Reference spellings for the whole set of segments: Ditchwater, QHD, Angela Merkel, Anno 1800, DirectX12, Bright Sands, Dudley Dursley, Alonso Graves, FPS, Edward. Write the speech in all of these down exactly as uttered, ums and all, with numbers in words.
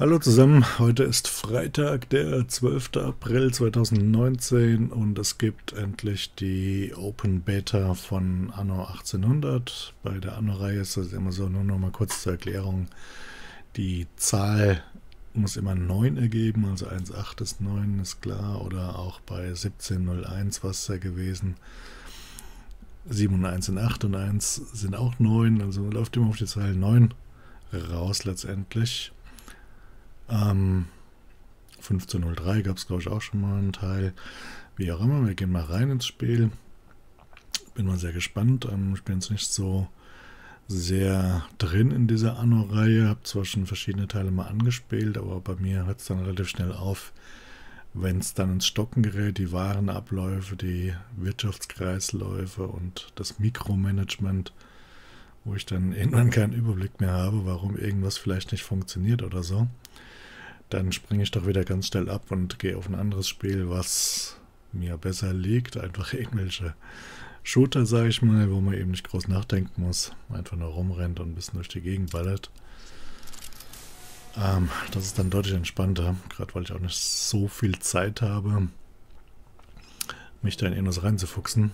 Hallo zusammen, heute ist Freitag, der zwölfte April zweitausendneunzehn und es gibt endlich die Open Beta von Anno achtzehnhundert. Bei der Anno-Reihe ist das immer so, nur noch mal kurz zur Erklärung, die Zahl muss immer neun ergeben, also eins Komma acht ist neun, ist klar, oder auch bei siebzehn Punkt null eins war es ja gewesen. sieben und eins sind acht und eins sind auch neun, also läuft immer auf die Zahl neun raus letztendlich. Ähm, fünfzehn Punkt null drei gab es, glaube ich, auch schon mal einen Teil. Wie auch immer, wir gehen mal rein ins Spiel. Bin mal sehr gespannt. Ähm, ich bin jetzt nicht so sehr drin in dieser Anno-Reihe. Habe zwar schon verschiedene Teile mal angespielt, aber bei mir hört es dann relativ schnell auf, wenn es dann ins Stocken gerät, die Warenabläufe, die Wirtschaftskreisläufe und das Mikromanagement, wo ich dann irgendwann keinen Überblick mehr habe, warum irgendwas vielleicht nicht funktioniert oder so. Dann springe ich doch wieder ganz schnell ab und gehe auf ein anderes Spiel, was mir besser liegt. Einfach irgendwelche Shooter, sage ich mal, wo man eben nicht groß nachdenken muss. Einfach nur rumrennt und ein bisschen durch die Gegend ballert. Ähm, das ist dann deutlich entspannter, gerade weil ich auch nicht so viel Zeit habe, mich da in irgendwas reinzufuchsen.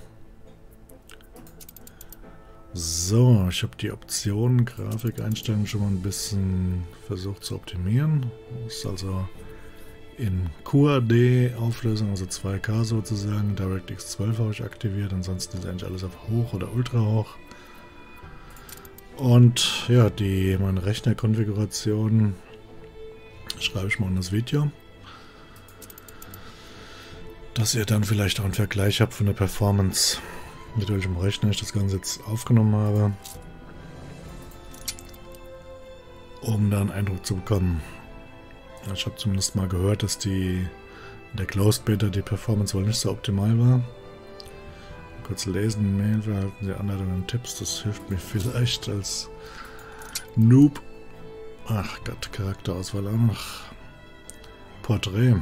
So, ich habe die Optionen, Grafikeinstellungen schon mal ein bisschen versucht zu optimieren. Das ist also in Q H D Auflösung, also zwei K sozusagen. DirectX zwölf habe ich aktiviert, ansonsten ist eigentlich alles auf hoch oder ultra hoch. Und ja, die meine Rechnerkonfiguration schreibe ich mal in das Video, dass ihr dann vielleicht auch einen Vergleich habt von der Performance, mit welchem Rechner ich das Ganze jetzt aufgenommen habe, um da einen Eindruck zu bekommen. Ich habe zumindest mal gehört, dass die in der Closed Beta die Performance wohl nicht so optimal war. Kurz lesen, Mail, verhalten, die Anleitungen und Tipps, das hilft mir vielleicht als Noob. Ach Gott, Charakterauswahl auch noch. Porträt.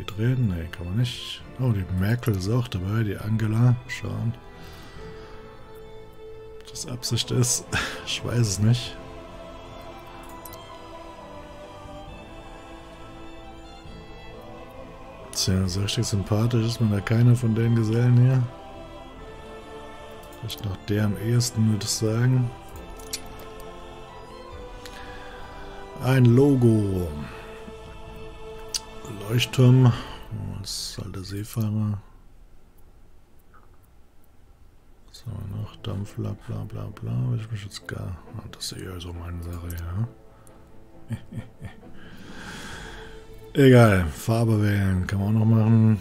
Die drehen? Ne, kann man nicht. Oh, die Merkel ist auch dabei, die Angela. Schauen. Ob das Absicht ist, ich weiß es nicht. Tja, so richtig sympathisch ist man da keiner von den Gesellen hier. Vielleicht noch der am ehesten, würde ich sagen. Ein Logo. Leuchtturm, das alte Seefahrer. Was haben wir noch? Dampf, bla bla bla bla. Will ich mich jetzt gar. Das ist eher so meine Sache, ja. Egal, Farbe wählen kann man auch noch machen.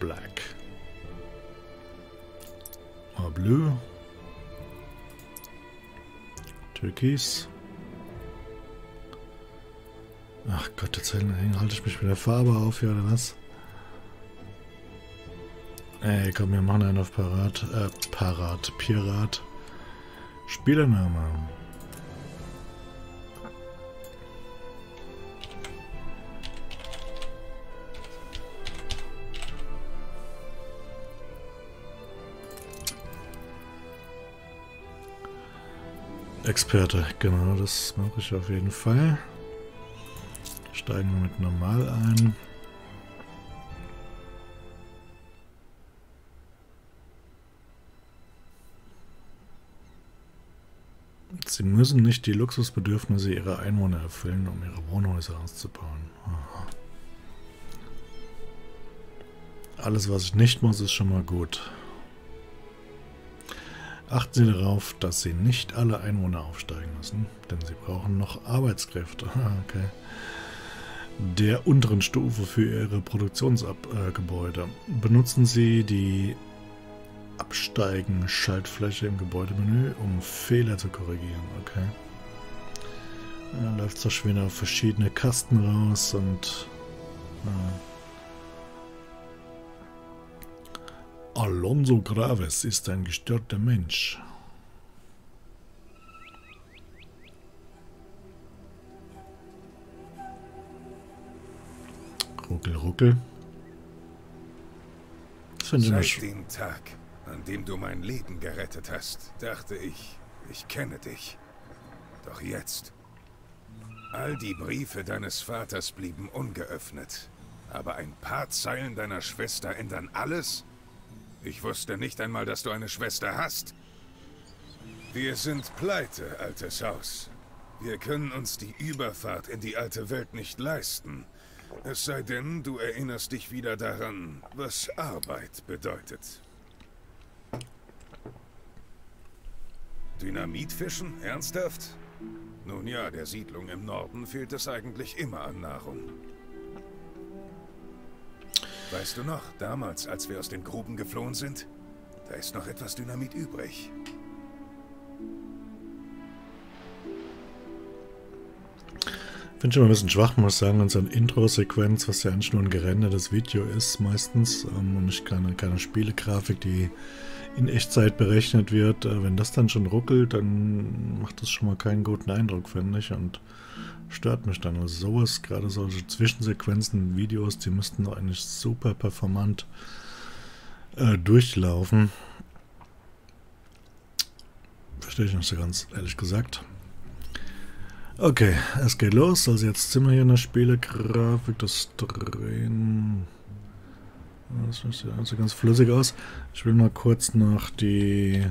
Black. Mal Blue. Türkis. Ach Gott, jetzt halte ich mich mit der Farbe auf, ja oder was? Ey, komm, wir machen einen auf Parat. Äh, Parat, Pirat. Spielername. Experte, genau, das mache ich auf jeden Fall. Steigen wir mit normal ein. Sie müssen nicht die Luxusbedürfnisse ihrer Einwohner erfüllen, um ihre Wohnhäuser auszubauen. Aha. Alles, was ich nicht muss, ist schon mal gut. Achten Sie darauf, dass Sie nicht alle Einwohner aufsteigen müssen, denn Sie brauchen noch Arbeitskräfte. Okay. Der unteren Stufe für Ihre Produktionsgebäude. Äh, Benutzen Sie die Absteigen-Schaltfläche im Gebäudemenü, um Fehler zu korrigieren. Okay. Dann läuft es doch schon wieder auf verschiedene Kasten raus und. Äh. Alonso Graves ist ein gestörter Mensch. Ruckel, Ruckel. Seit dem Tag, an dem du mein Leben gerettet hast, dachte ich, ich kenne dich. Doch jetzt... All die Briefe deines Vaters blieben ungeöffnet. Aber ein paar Zeilen deiner Schwester ändern alles? Ich wusste nicht einmal, dass du eine Schwester hast. Wir sind pleite, altes Haus. Wir können uns die Überfahrt in die alte Welt nicht leisten. Es sei denn, du erinnerst dich wieder daran, was Arbeit bedeutet. Dynamitfischen? Ernsthaft? Nun ja, der Siedlung im Norden fehlt es eigentlich immer an Nahrung. Weißt du noch, damals, als wir aus den Gruben geflohen sind? Da ist noch etwas Dynamit übrig. Ich bin schon mal ein bisschen schwach, muss ich sagen, an so eine Intro-Sequenz, was ja eigentlich nur ein gerendertes Video ist meistens ähm, und nicht keine, keine Spielegrafik, die in Echtzeit berechnet wird. Äh, wenn das dann schon ruckelt, dann macht das schon mal keinen guten Eindruck, finde ich, und stört mich dann. Also sowas, gerade solche Zwischensequenzen, Videos, die müssten doch eigentlich super performant äh, durchlaufen. Verstehe ich nicht so ganz, ehrlich gesagt. Okay, es geht los. Also jetzt sind wir hier in der Spielegrafik. Das Drehen... Das sieht also ganz flüssig aus. Ich will mal kurz nach die...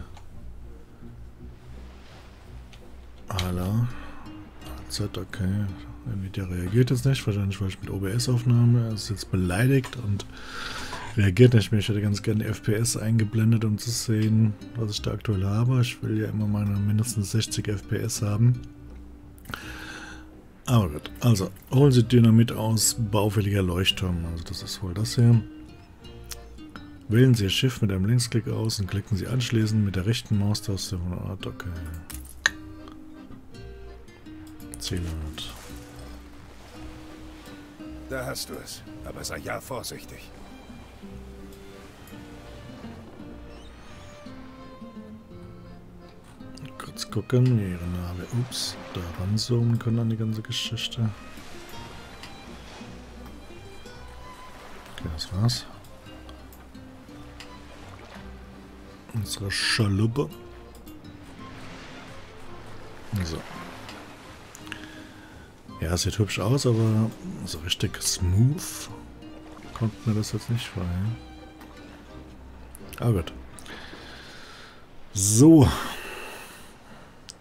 Ala. A Z, okay. Der reagiert jetzt nicht. Wahrscheinlich, weil ich mit O B S-Aufnahme... Er ist jetzt beleidigt und reagiert nicht mehr. Ich hätte ganz gerne F P S eingeblendet, um zu sehen, was ich da aktuell habe. Ich will ja immer meine mindestens sechzig F P S haben. Aber gut, also holen Sie Dynamit aus baufälliger Leuchtturm, also das ist wohl das hier. Wählen Sie Ihr Schiff mit einem Linksklick aus und klicken Sie anschließend mit der rechten Maustaste von Ort, okay. Zielort. Da hast du es, aber sei ja vorsichtig. Kurz gucken, wie ihre Nave, ups, da ranzoomen können an die ganze Geschichte. Okay, das war's. Unsere Schaluppe. So. Ja, sieht hübsch aus, aber so richtig smooth kommt mir das jetzt nicht vor. Ah, gut. So.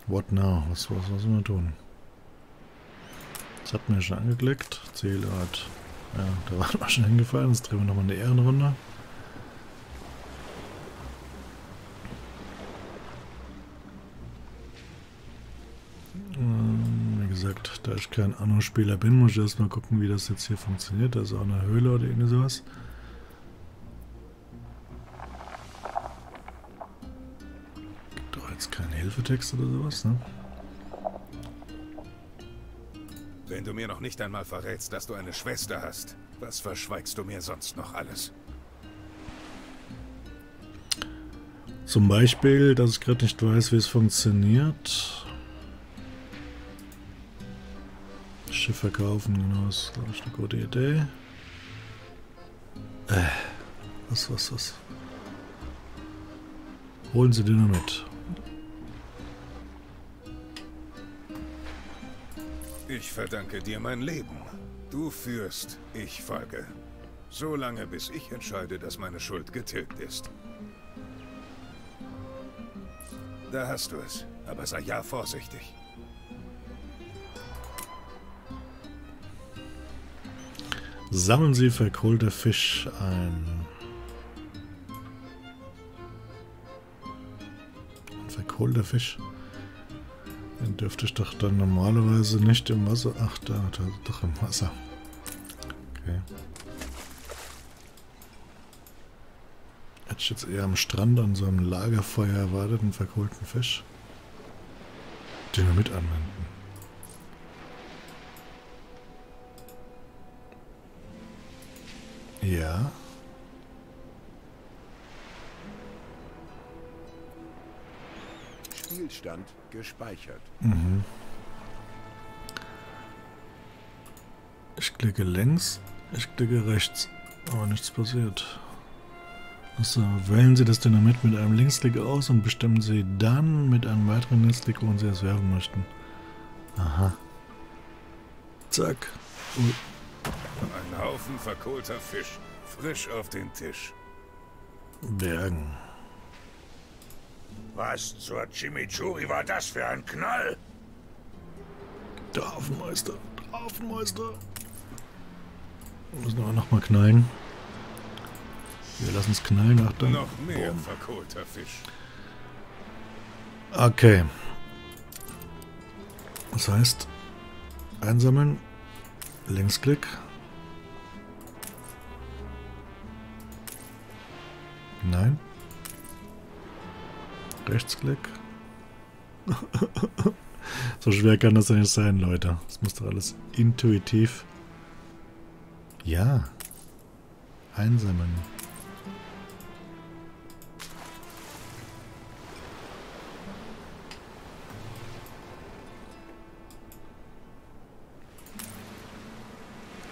What now? Was was was wir tun? Das hat mir schon angeklickt. Zielort. Ja, da waren wir schon hingefallen. Jetzt drehen wir nochmal eine Ehrenrunde. Ähm, wie gesagt, da ich kein Anno-Spieler bin, muss ich erstmal gucken, wie das jetzt hier funktioniert. Da ist auch eine Höhle oder irgendwie sowas. Hilfetext oder sowas, ne? Wenn du mir noch nicht einmal verrätst, dass du eine Schwester hast, was verschweigst du mir sonst noch alles? Zum Beispiel, dass ich gerade nicht weiß, wie es funktioniert. Schiff verkaufen, genau, ist, glaube ich, eine gute Idee. Äh, was, was, was? Holen Sie Dynamit. Ich verdanke dir mein Leben. Du führst, ich folge. So lange, bis ich entscheide, dass meine Schuld getilgt ist. Da hast du es, aber sei ja vorsichtig. Sammeln Sie verkohlte Fisch ein. Ein verkohlter Fisch. Den dürfte ich doch dann normalerweise nicht im Wasser... Ach, da, da doch im Wasser. Okay. Hätte ich jetzt eher am Strand an so einem Lagerfeuer erwartet, einen verkohlten Fisch. Dynamit anwenden. Ja. Spielstand gespeichert. Mhm. Ich klicke links, ich klicke rechts, aber nichts passiert. Also wählen Sie das Dynamit mit einem Linksklick aus und bestimmen Sie dann mit einem weiteren Linksklick, wo Sie es werfen möchten. Aha. Zack. Und ein Haufen verkohlter Fisch. Frisch auf den Tisch. Bergen. Was zur Chimichurri war das für ein Knall? Der Hafenmeister. Der Hafenmeister. Müssen wir noch mal knallen. Wir lassen es knallen nach dem. Noch mehr Boom. Verkohlter Fisch. Okay. Das heißt, einsammeln, Linksklick. Nein. Rechtsklick. So schwer kann das ja nicht sein, Leute. Das muss doch alles intuitiv. Ja. Einsammeln.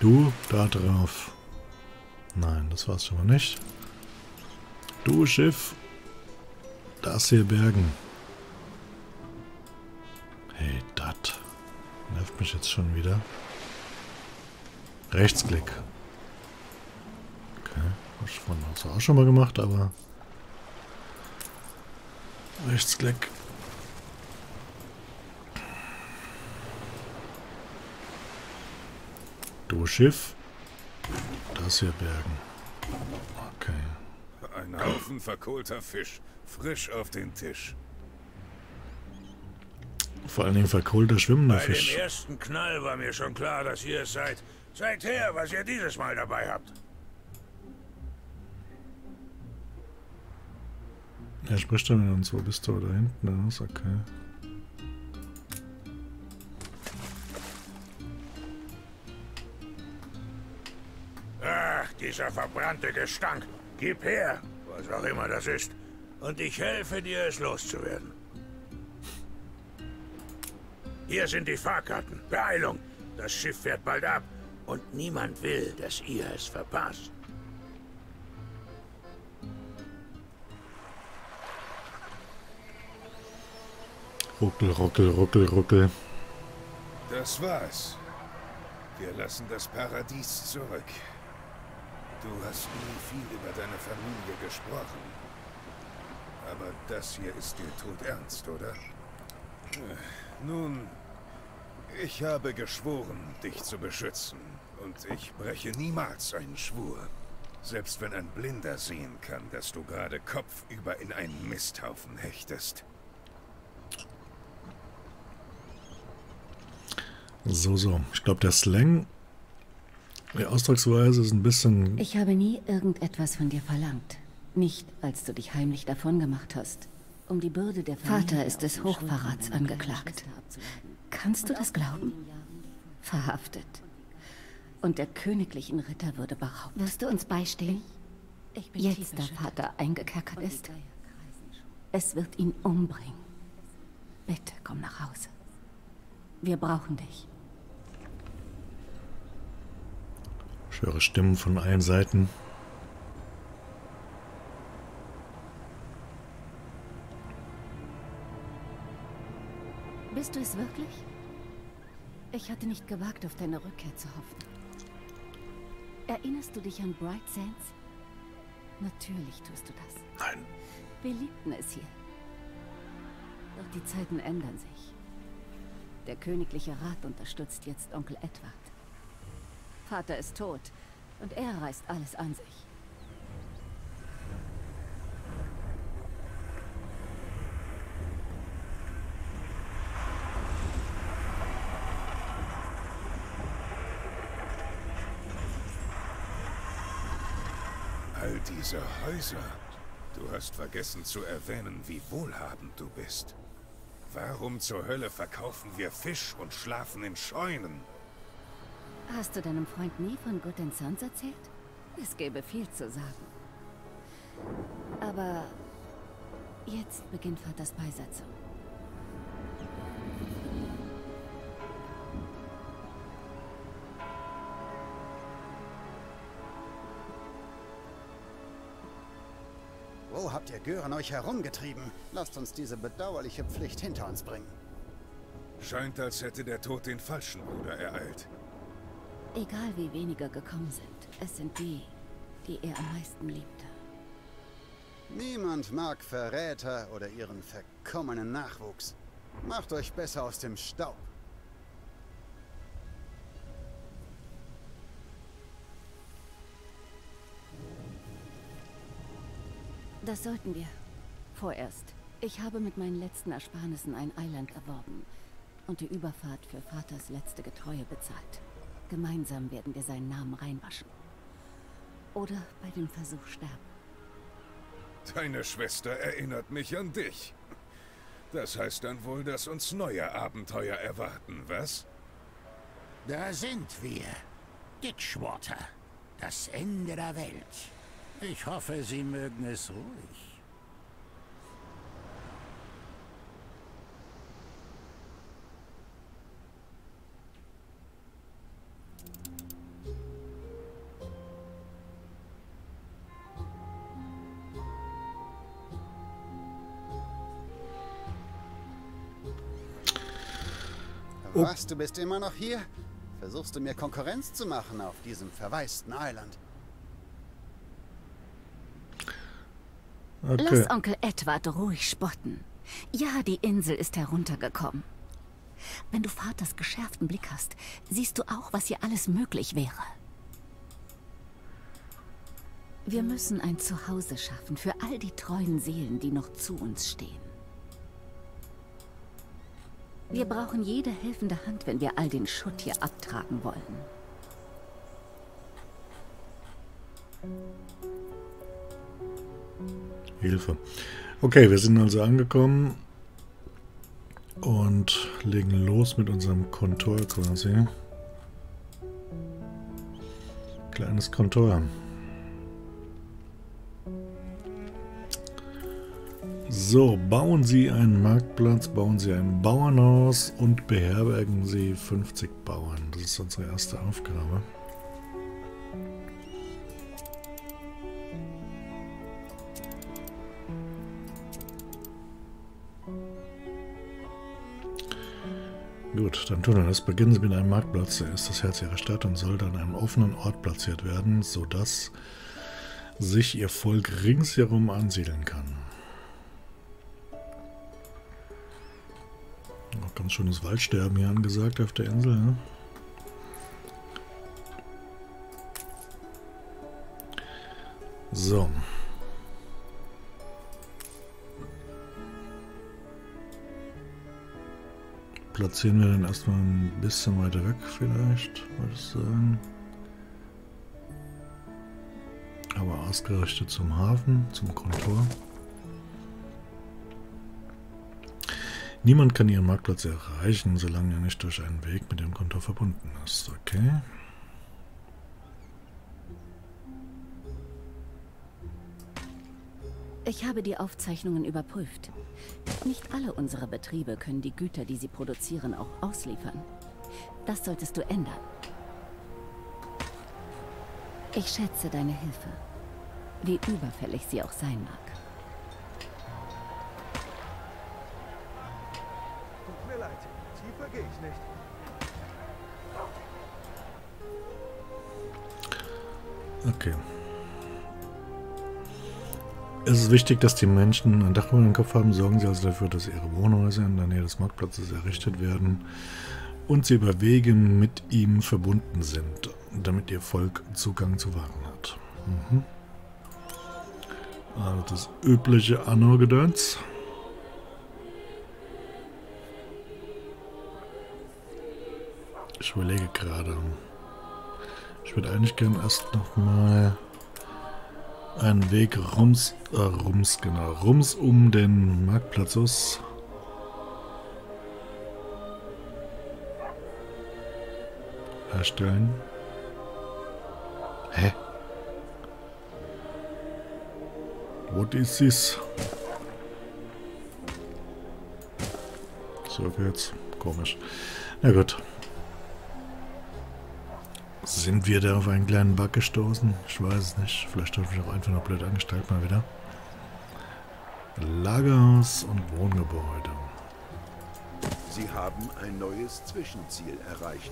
Du da drauf. Nein, das war's schon mal nicht. Du Schiff. Das hier Bergen. Hey, dat. Nervt mich jetzt schon wieder. Rechtsklick. Okay. Hab ich vorhin auch schon mal gemacht, aber. Rechtsklick. Du Schiff, das hier Bergen. Okay. Ein Haufen verkohlter Fisch, frisch auf den Tisch. Vor allen Dingen verkohlter schwimmender Bei Fisch. Bei dem ersten Knall war mir schon klar, dass ihr es seid. Seid her, was ihr dieses Mal dabei habt. Er spricht dann mit uns. Wo bist du? Da hinten aus? Okay. Dieser verbrannte Gestank. Gib her, was auch immer das ist. Und ich helfe dir, es loszuwerden. Hier sind die Fahrkarten. Beeilung. Das Schiff fährt bald ab. Und niemand will, dass ihr es verpasst. Ruckel, ruckel, ruckel, ruckel. Das war's. Wir lassen das Paradies zurück. Du hast nie viel über deine Familie gesprochen. Aber das hier ist dir todernst, oder? Nun, ich habe geschworen, dich zu beschützen. Und ich breche niemals einen Schwur. Selbst wenn ein Blinder sehen kann, dass du gerade kopfüber in einen Misthaufen hechtest. So, so. Ich glaube, der Slang... Die Ausdrucksweise ist ein bisschen... Ich habe nie irgendetwas von dir verlangt. Nicht, als du dich heimlich davon gemacht hast. Um die Bürde der Familie Vater ist des Hochverrats angeklagt. Kannst du das glauben? Verhaftet. Und der königlichen Ritterwürde beraubt. Wirst du uns beistehen? Jetzt, da Vater eingekerkert ist. Es wird ihn umbringen. Bitte, komm nach Hause. Wir brauchen dich. Ich höre Stimmen von allen Seiten. Bist du es wirklich? Ich hatte nicht gewagt, auf deine Rückkehr zu hoffen. Erinnerst du dich an Bright Sands? Natürlich tust du das. Nein. Wir liebten es hier. Doch die Zeiten ändern sich. Der königliche Rat unterstützt jetzt Onkel Edward. Vater ist tot und er reißt alles an sich. All diese Häuser. Du hast vergessen zu erwähnen, wie wohlhabend du bist. Warum zur Hölle verkaufen wir Fisch und schlafen in Scheunen? Hast du deinem Freund nie von Good and Sons erzählt? Es gäbe viel zu sagen. Aber jetzt beginnt Vaters Beisetzung. Wo habt ihr Gör an euch herumgetrieben? Lasst uns diese bedauerliche Pflicht hinter uns bringen. Scheint, als hätte der Tod den falschen Bruder ereilt. Egal wie weniger gekommen sind, es sind die, die er am meisten liebte. Niemand mag Verräter oder ihren verkommenen Nachwuchs. Macht euch besser aus dem Staub. Das sollten wir. Vorerst. Ich habe mit meinen letzten Ersparnissen ein Eiland erworben und die Überfahrt für Vaters letzte Getreue bezahlt. Gemeinsam werden wir seinen Namen reinwaschen. Oder bei dem Versuch sterben. Deine Schwester erinnert mich an dich. Das heißt dann wohl, dass uns neue Abenteuer erwarten, was? Da sind wir. Ditchwater. Das Ende der Welt. Ich hoffe, Sie mögen es ruhig. Was, du bist immer noch hier? Versuchst du mir Konkurrenz zu machen auf diesem verwaisten Eiland? Okay. Lass Onkel Edward ruhig spotten. Ja, die Insel ist heruntergekommen. Wenn du Vaters geschärften Blick hast, siehst du auch, was hier alles möglich wäre. Wir müssen ein Zuhause schaffen für all die treuen Seelen, die noch zu uns stehen. Wir brauchen jede helfende Hand, wenn wir all den Schutt hier abtragen wollen. Hilfe. Okay, wir sind also angekommen und legen los mit unserem Kontor quasi. Kleines Kontor. So, bauen Sie einen Marktplatz, bauen Sie ein Bauernhaus und beherbergen Sie fünfzig Bauern. Das ist unsere erste Aufgabe. Gut, dann tun wir das. Beginnen Sie mit einem Marktplatz. Der ist das Herz Ihrer Stadt und soll an einem offenen Ort platziert werden, sodass sich Ihr Volk ringsherum ansiedeln kann. Auch ganz schönes Waldsterben hier angesagt auf der Insel. Ne? So. Platzieren wir dann erstmal ein bisschen weiter weg vielleicht, würde ich sagen. Aber ausgerichtet zum Hafen, zum Kontor. Niemand kann Ihren Marktplatz erreichen, solange er nicht durch einen Weg mit dem Kontor verbunden ist. Okay. Ich habe die Aufzeichnungen überprüft. Nicht alle unserer Betriebe können die Güter, die sie produzieren, auch ausliefern. Das solltest du ändern. Ich schätze deine Hilfe, wie überfällig sie auch sein mag. Gehe ich nicht. Okay. Es ist wichtig, dass die Menschen ein Dach über den Kopf haben. Sorgen Sie also dafür, dass Ihre Wohnhäuser in der Nähe des Marktplatzes errichtet werden und Sie über Wege mit ihm verbunden sind, damit Ihr Volk Zugang zu Waren hat. Mhm. Also das übliche Anno-Gedöns. Ich überlege gerade. Ich würde eigentlich gerne erst nochmal einen Weg rums, äh, rums, genau, rums um den Marktplatz. Erstellen. Hä? What is this? So geht's. Komisch. Na gut. Sind wir da auf einen kleinen Bug gestoßen? Ich weiß es nicht. Vielleicht habe ich mich auch einfach noch blöd angestellt mal wieder. Lagerhaus und Wohngebäude. Sie haben ein neues Zwischenziel erreicht.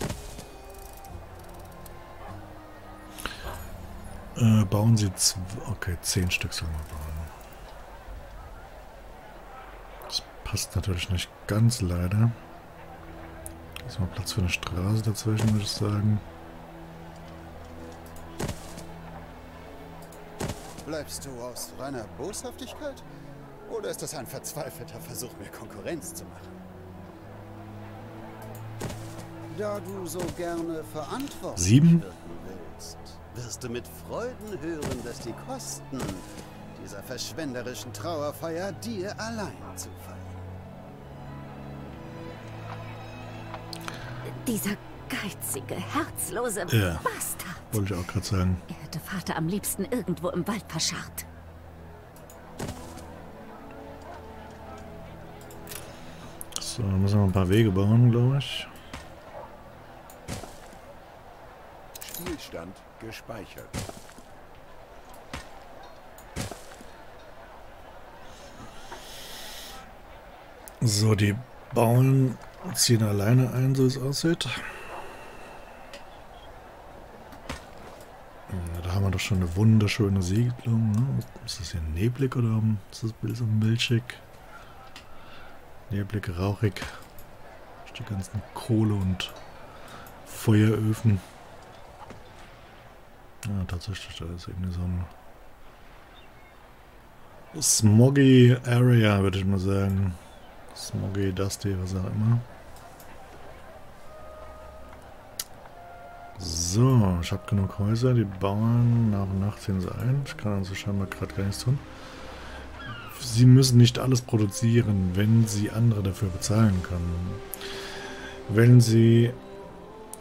Äh, bauen Sie zwei, okay, zehn Stück sollen wir bauen. Das passt natürlich nicht ganz leider. Ist mal Platz für eine Straße dazwischen, würde ich sagen. Bleibst du aus reiner Boshaftigkeit? Oder ist das ein verzweifelter Versuch, mir Konkurrenz zu machen? Da du so gerne verantwortlich wirken willst, wirst du mit Freuden hören, dass die Kosten dieser verschwenderischen Trauerfeier dir allein zufallen. Dieser geizige, herzlose ja. Bastard. Wollte ich auch gerade sagen. Er hätte Vater am liebsten irgendwo im Wald verscharrt. So, dann müssen wir ein paar Wege bauen, glaube ich. Spielstand gespeichert. So, die bauen ziehen alleine ein, so es aussieht. Doch schon eine wunderschöne Siedlung. Ne? Ist das hier neblig oder ist das Bild so milchig? Neblig, rauchig. Die ganzen Kohle- und Feueröfen. Ja, tatsächlich, da ist irgendwie so ein smoggy Area, würde ich mal sagen. Smoggy, dusty, was auch immer. So, ich habe genug Häuser, die Bauern nach und nach ziehen sie ein. Ich kann also scheinbar gerade gar nichts tun. Sie müssen nicht alles produzieren, wenn sie andere dafür bezahlen können. Wählen Sie,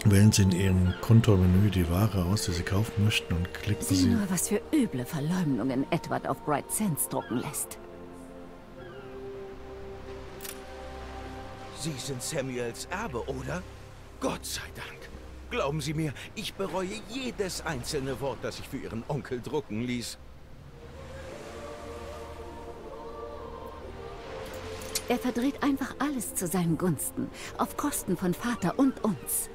wählen Sie in Ihrem Kontomenü die Ware aus, die Sie kaufen möchten und klicken Sie... Sieh nur, was für üble Verleumdungen Edward auf Bright Sands drucken lässt. Sie sind Samuels Erbe, oder? Gott sei Dank. Glauben Sie mir, ich bereue jedes einzelne Wort, das ich für Ihren Onkel drucken ließ. Er verdreht einfach alles zu seinen Gunsten, auf Kosten von Vater und uns.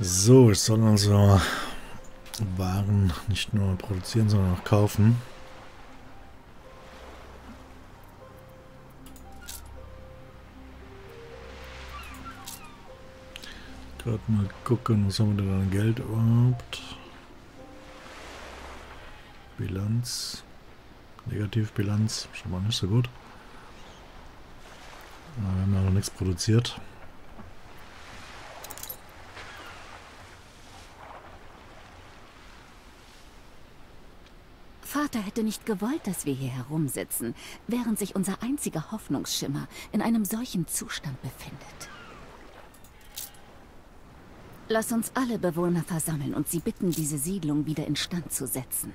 So, ich soll also Waren nicht nur produzieren, sondern auch kaufen. Gerade mal gucken, was haben wir denn an Geld überhaupt? Bilanz. Negativbilanz. Schon mal nicht so gut. Aber wir haben ja noch nichts produziert. Vater hätte nicht gewollt, dass wir hier herumsitzen, während sich unser einziger Hoffnungsschimmer in einem solchen Zustand befindet. Lass uns alle Bewohner versammeln und sie bitten, diese Siedlung wieder instand zu setzen.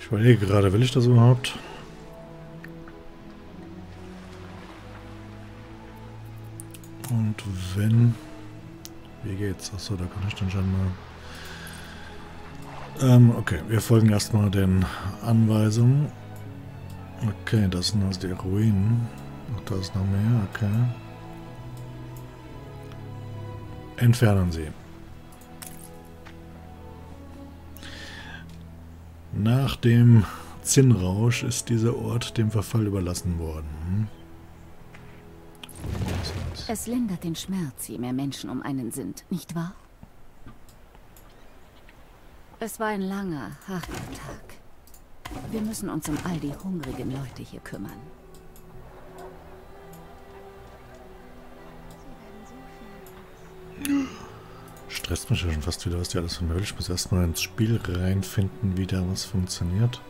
Ich überlege gerade, will ich das überhaupt? Und wenn... Wie geht's? Achso, da kann ich dann schon mal... Ähm, okay, wir folgen erstmal den Anweisungen. Okay, das sind also die Ruinen. Ach, da ist noch mehr, okay. Entfernen Sie. Nach dem Zinnrausch ist dieser Ort dem Verfall überlassen worden. Es lindert den Schmerz, je mehr Menschen um einen sind, nicht wahr? Es war ein langer, harter Tag. Wir müssen uns um all die hungrigen Leute hier kümmern. Stresst mich ja schon fast wieder, was die alles von mir will. Ich muss erstmal ins Spiel reinfinden, wie da was funktioniert.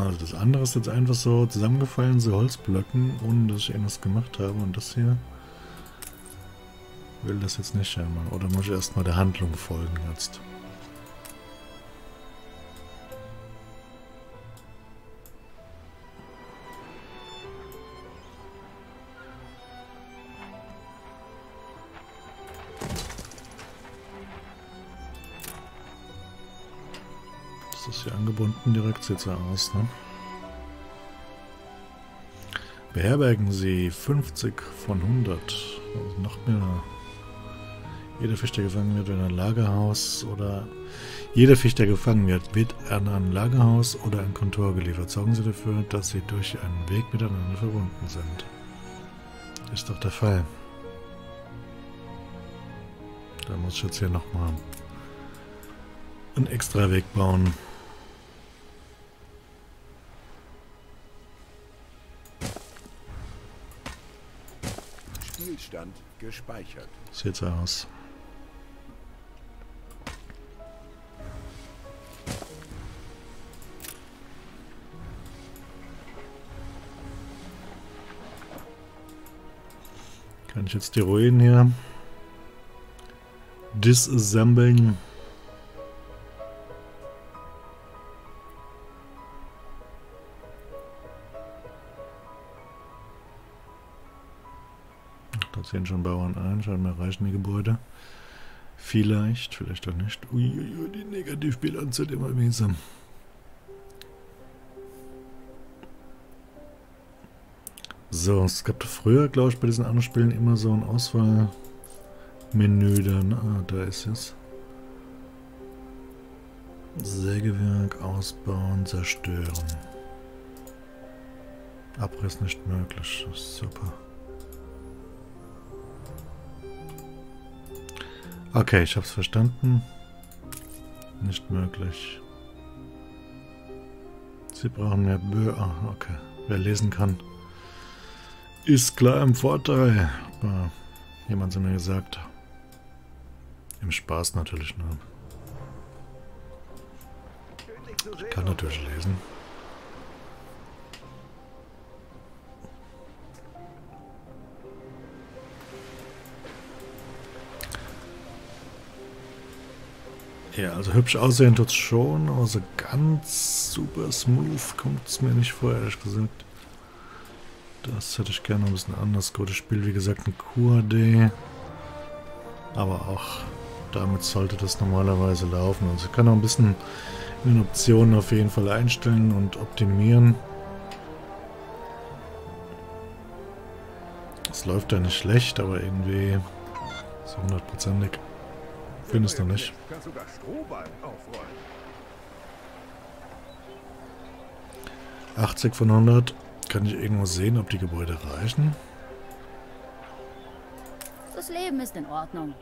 Also das andere ist jetzt einfach so zusammengefallen, so Holzblöcken, ohne dass ich irgendwas gemacht habe. Und das hier will das jetzt nicht einmal. Oder muss ich erstmal der Handlung folgen jetzt? Angebunden direkt sieht es ja aus, ne? Beherbergen Sie fünfzig von hundert. Also noch mehr. Jeder Fisch, der gefangen wird, wird an ein Lagerhaus oder jeder Fisch, der gefangen wird, wird an ein Lagerhaus oder ein Kontor geliefert. Sorgen Sie dafür, dass sie durch einen Weg miteinander verbunden sind. Ist doch der Fall. Da muss ich jetzt hier nochmal einen extra Weg bauen. Stand gespeichert. Sieht's aus. Kann ich jetzt die Ruinen hier disassembeln? Sehen schon Bauern an, scheinbar reichen die Gebäude. Vielleicht, vielleicht auch nicht. Uiuiui, die Negativbilanz sind immer mühsam. So, es gab früher, glaube ich, bei diesen Anspielen immer so ein Auswahlmenü dann. Ah, da ist es. Sägewerk, ausbauen, zerstören. Abriss nicht möglich. Super. Okay, ich hab's verstanden. Nicht möglich. Sie brauchen mehr Bö... Ah, okay. Wer lesen kann, ist klar im Vorteil. War jemand zu mir gesagt. Im Spaß natürlich nur. Ich kann natürlich lesen. Ja, also hübsch aussehen tut's schon, aber so ganz super smooth kommt es mir nicht vor, ehrlich gesagt. Das hätte ich gerne ein bisschen anders. Gut, ich spiele wie gesagt ein Q H D. Aber auch damit sollte das normalerweise laufen. Also ich kann auch ein bisschen in den Optionen auf jeden Fall einstellen und optimieren. Es läuft ja nicht schlecht, aber irgendwie so hundertprozentig. Findest du nicht. achtzig von hundert. Kann ich irgendwo sehen, ob die Gebäude reichen? Das Leben ist in Ordnung.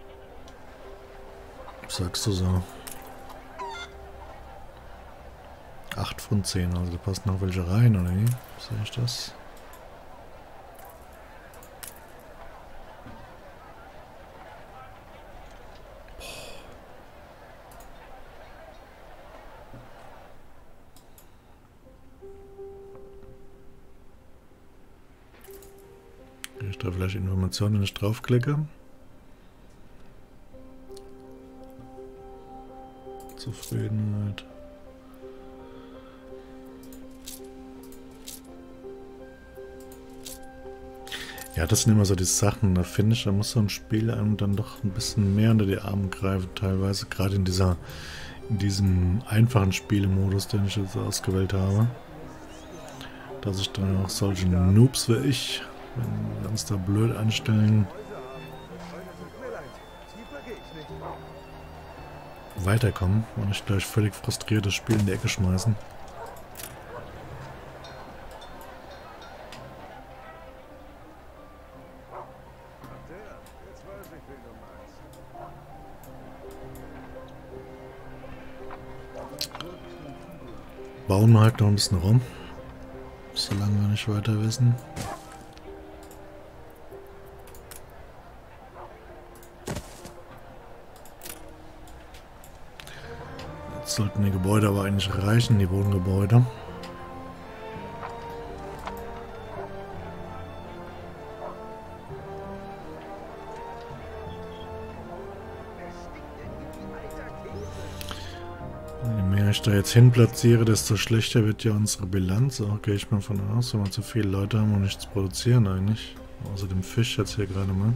Sagst du so. acht von zehn. Also da passen noch welche rein, oder wie? Sehe ich das? Da vielleicht Informationen, wenn ich draufklicke. Zufriedenheit. Ja, das sind immer so die Sachen, da finde ich, da muss so ein Spiel einem dann doch ein bisschen mehr unter die Arme greifen, teilweise, gerade in dieser, in diesem einfachen Spielemodus, den ich jetzt ausgewählt habe. Dass ich dann auch solche Noobs wie ich, wenn wir uns da blöd anstellen, weiterkommen und nicht gleich völlig frustriert das Spiel in die Ecke schmeißen. Bauen wir halt noch ein bisschen rum, solange wir nicht weiter wissen. Sollten die Gebäude aber eigentlich reichen, die Wohngebäude. ich da jetzt hin platziere, desto schlechter wird ja unsere Bilanz. Auch gehe ich mal von aus, wenn wir zu viele Leute haben und nichts produzieren eigentlich. Außer dem Fisch jetzt hier gerade mal.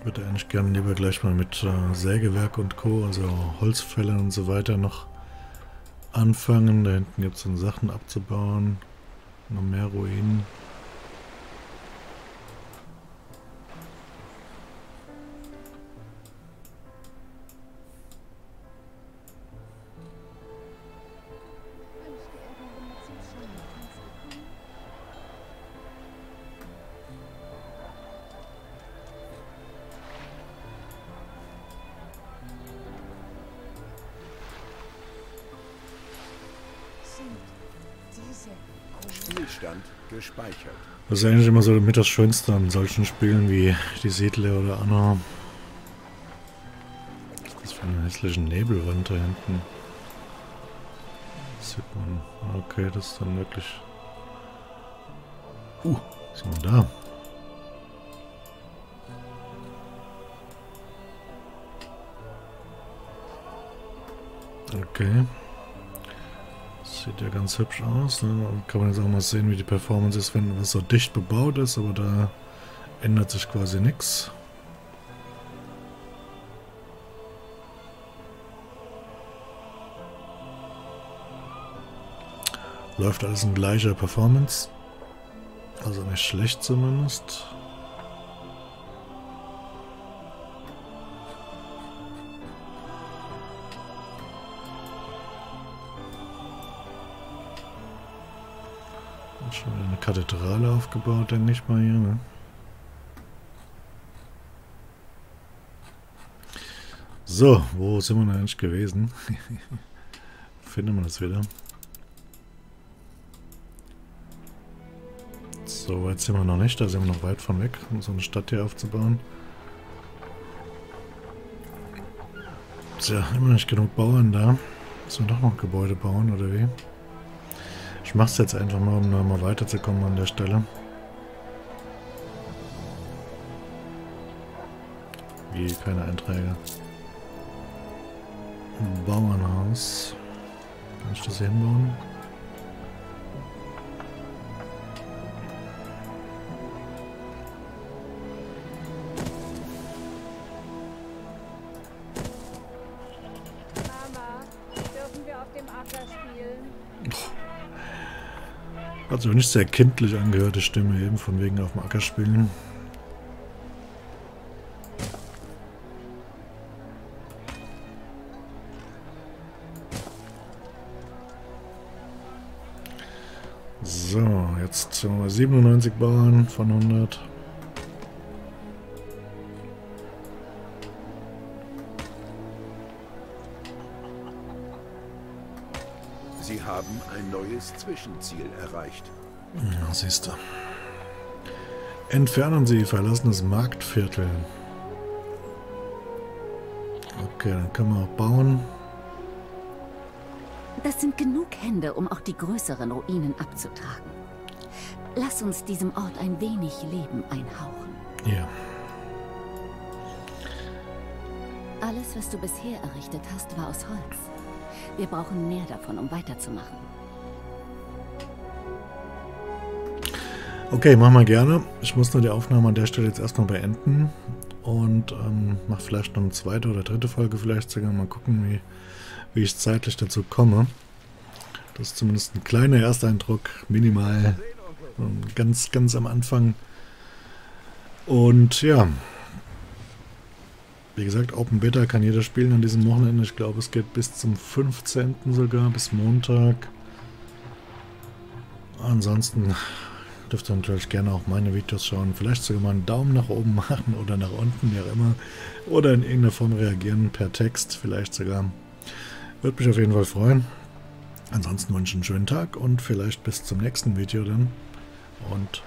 Ich würde eigentlich gerne lieber gleich mal mit äh, Sägewerk und Co., also Holzfällern und so weiter noch anfangen. Da hinten gibt es dann Sachen abzubauen. Noch mehr Ruinen. Das ist eigentlich immer so mit das Schönste an solchen Spielen wie die Siedler oder Anno. Was ist das für eine hässliche Nebelwand da hinten? Das sieht man. Okay, das ist dann wirklich... Uh, sind wir da? Okay. Sieht ja ganz hübsch aus, ne? Kann man jetzt auch mal sehen, wie die Performance ist, wenn was so dicht bebaut ist, aber da ändert sich quasi nichts. Läuft alles in gleicher Performance, also nicht schlecht zumindest. Schon wieder eine Kathedrale aufgebaut, denke ich mal hier, ne? So, wo sind wir denn eigentlich gewesen? Finden wir das wieder. So weit sind wir noch nicht, da sind wir noch weit von weg, um so eine Stadt hier aufzubauen. Tja, immer nicht genug Bauern da. Müssen wir doch noch Gebäude bauen, oder wie? Ich mach's jetzt einfach mal, um da mal weiterzukommen an der Stelle. Wie, keine Einträge. Ein Bauernhaus. Kann ich das hier hinbauen? Also nicht sehr kindlich angehörte Stimme eben, von wegen auf dem Acker spielen. So, jetzt haben wir siebenundneunzig Bauern von hundert. Sie haben ein neues Zwischenziel erreicht. Ja, siehst du. Entfernen Sie verlassenes Marktviertel. Okay, dann können wir auch bauen. Das sind genug Hände, um auch die größeren Ruinen abzutragen. Lass uns diesem Ort ein wenig Leben einhauchen. Ja. Alles, was du bisher errichtet hast, war aus Holz. Wir brauchen mehr davon, um weiterzumachen. Okay, machen wir gerne. Ich muss nur die Aufnahme an der Stelle jetzt erstmal beenden. Und ähm, mache vielleicht noch eine zweite oder dritte Folge vielleicht sogar. Mal gucken, wie, wie ich zeitlich dazu komme. Das ist zumindest ein kleiner Ersteindruck. Minimal. Ganz, ganz am Anfang. Und ja... Wie gesagt, Open Beta kann jeder spielen an diesem Wochenende. Ich glaube, es geht bis zum fünfzehnten sogar, bis Montag. Ansonsten dürft ihr natürlich gerne auch meine Videos schauen. Vielleicht sogar mal einen Daumen nach oben machen oder nach unten, wie auch immer. Oder in irgendeiner Form reagieren, per Text vielleicht sogar. Würde mich auf jeden Fall freuen. Ansonsten wünsche ich einen schönen Tag und vielleicht bis zum nächsten Video dann. Und